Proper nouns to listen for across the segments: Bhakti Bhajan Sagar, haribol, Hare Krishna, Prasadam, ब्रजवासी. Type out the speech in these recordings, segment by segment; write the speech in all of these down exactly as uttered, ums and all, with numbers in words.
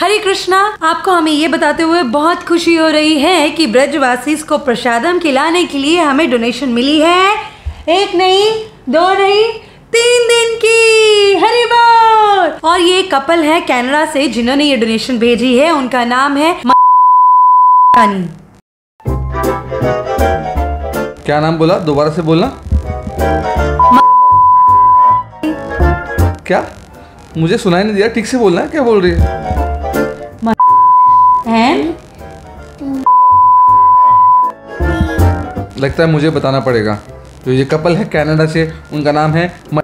हरे कृष्णा, आपको हमें ये बताते हुए बहुत खुशी हो रही है कि ब्रजवासीज को प्रसादम खिलाने के लिए हमें डोनेशन मिली है। एक नहीं, दो नहीं, तीन दिन की। हरिबोल। और ये कपल है कनाडा से जिन्होंने ये डोनेशन भेजी है, उनका नाम है कानी। क्या नाम बोला? दोबारा से बोलना। क्या? मुझे सुनाई नहीं दिया, ठीक से बोलना। क्या बोल रही है? लगता है मुझे बताना पड़ेगा। जो ये कपल है कनाडा से, उनका नाम है म...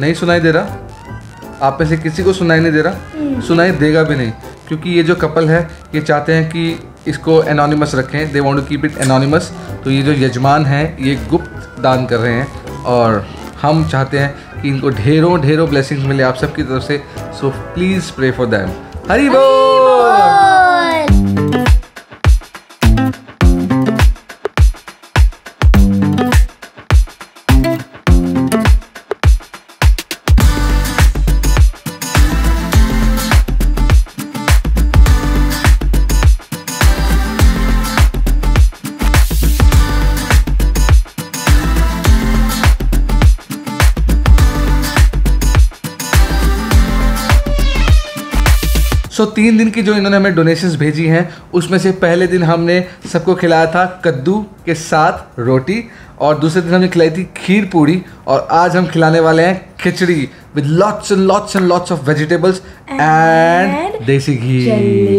नहीं सुनाई दे रहा। आप में से किसी को सुनाई नहीं दे रहा? सुनाई देगा भी नहीं, क्योंकि ये जो कपल है ये चाहते हैं कि इसको एनोनिमस रखें। They want to keep it anonymous. तो ये जो यजमान हैं ये गुप्त दान कर रहे हैं और हम चाहते हैं कि इनको ढेरों ढेरों ब्लेसिंग्स मिले आप सबकी तरफ से। So please pray for them. Haribol. तो तीन दिन की जो इन्होंने हमें डोनेशंस भेजी हैं उसमें से पहले दिन हमने सबको खिलाया था कद्दू के साथ रोटी, और दूसरे दिन हमने खिलाई थी खीर पूरी, और आज हम खिलाने वाले हैं khichdi with lots and lots and lots of vegetables and desi ghee.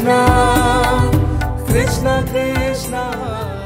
Krishna, Krishna Krishna.